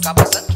उसका पसंद